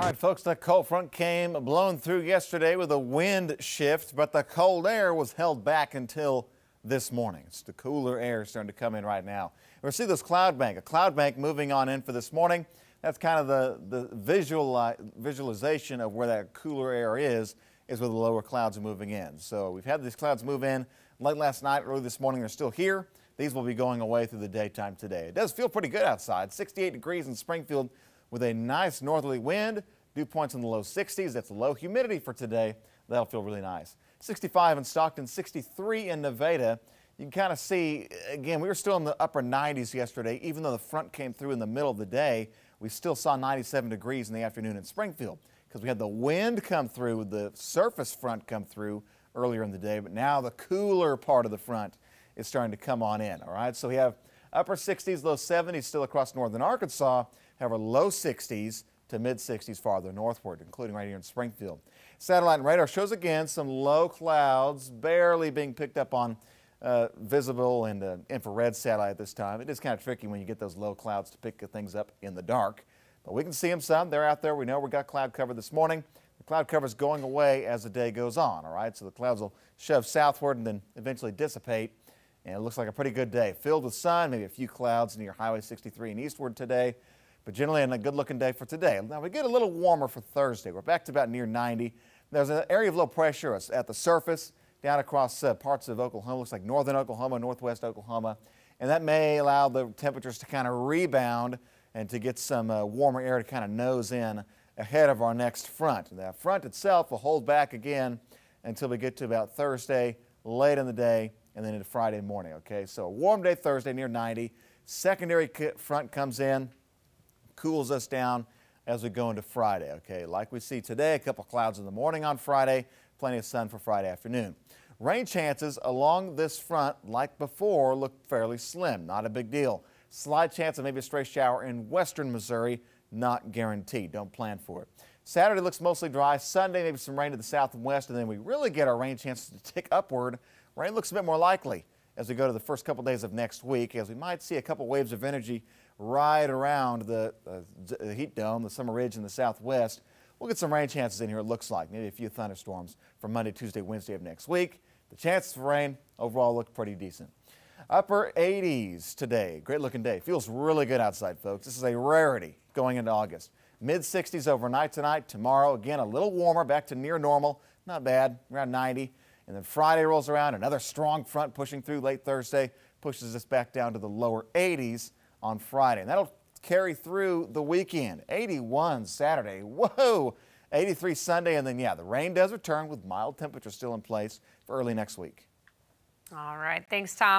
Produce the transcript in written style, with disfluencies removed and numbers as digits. All right, folks, the cold front came blowing through yesterday with a wind shift, but the cold air was held back until this morning. It's the cooler air starting to come in right now. We'll see this cloud bank, a cloud bank moving on in for this morning. That's kind of the visualization of where that cooler air is where the lower clouds are moving in. So we've had these clouds move in late last night, early this morning. They're still here. These will be going away through the daytime today. It does feel pretty good outside, 68 degrees in Springfield with a nice northerly wind. Dew points in the low 60s. That's low humidity for today. That'll feel really nice. 65 in Stockton, 63 in Nevada. You can kind of see, again, we were still in the upper 90s yesterday. Even though the front came through in the middle of the day, we still saw 97 degrees in the afternoon in Springfield because we had the wind come through, the surface front come through earlier in the day, but now the cooler part of the front is starting to come on in. All right, so we have upper 60s, low 70s still across northern Arkansas, however, low 60s to mid 60s farther northward, including right here in Springfield. Satellite and radar shows again some low clouds barely being picked up on visible and infrared satellite this time. It is kind of tricky when you get those low clouds to pick things up in the dark, but we can see them some. They're out there. We know we got cloud cover this morning. The cloud cover is going away as the day goes on. All right, so the clouds will shove southward and then eventually dissipate. And it looks like a pretty good day filled with sun, maybe a few clouds near Highway 63 and eastward today, but generally a good looking day for today. Now we get a little warmer for Thursday. We're back to about near 90. There's an area of low pressure at the surface down across parts of Oklahoma. Looks like northern Oklahoma, northwest Oklahoma, and that may allow the temperatures to kind of rebound and to get some warmer air to kind of nose in ahead of our next front. That front itself will hold back again until we get to about Thursday late in the day, and then into Friday morning. Okay, so a warm day Thursday near 90. Secondary front comes in, cools us down as we go into Friday. Okay, like we see today, a couple clouds in the morning on Friday, plenty of sun for Friday afternoon. Rain chances along this front, like before, look fairly slim. Not a big deal. Slight chance of maybe a stray shower in western Missouri, not guaranteed. Don't plan for it. Saturday looks mostly dry. Sunday, maybe some rain to the south and west, and then we really get our rain chances to tick upward. Rain looks a bit more likely as we go to the first couple days of next week, as we might see a couple waves of energy right around the heat dome, the summer ridge in the southwest. We'll get some rain chances in here, it looks like. Maybe a few thunderstorms for Monday, Tuesday, Wednesday of next week. The chances for rain overall look pretty decent. Upper 80s today. Great looking day. Feels really good outside, folks. This is a rarity going into August. Mid 60s overnight tonight. Tomorrow, again, a little warmer, back to near normal. Not bad, around 90. And then Friday rolls around, another strong front pushing through late Thursday, pushes us back down to the lower 80s on Friday. And that'll carry through the weekend. 81 Saturday, whoa, 83 Sunday, and then, yeah, the rain does return with mild temperatures still in place for early next week. All right, thanks, Tom.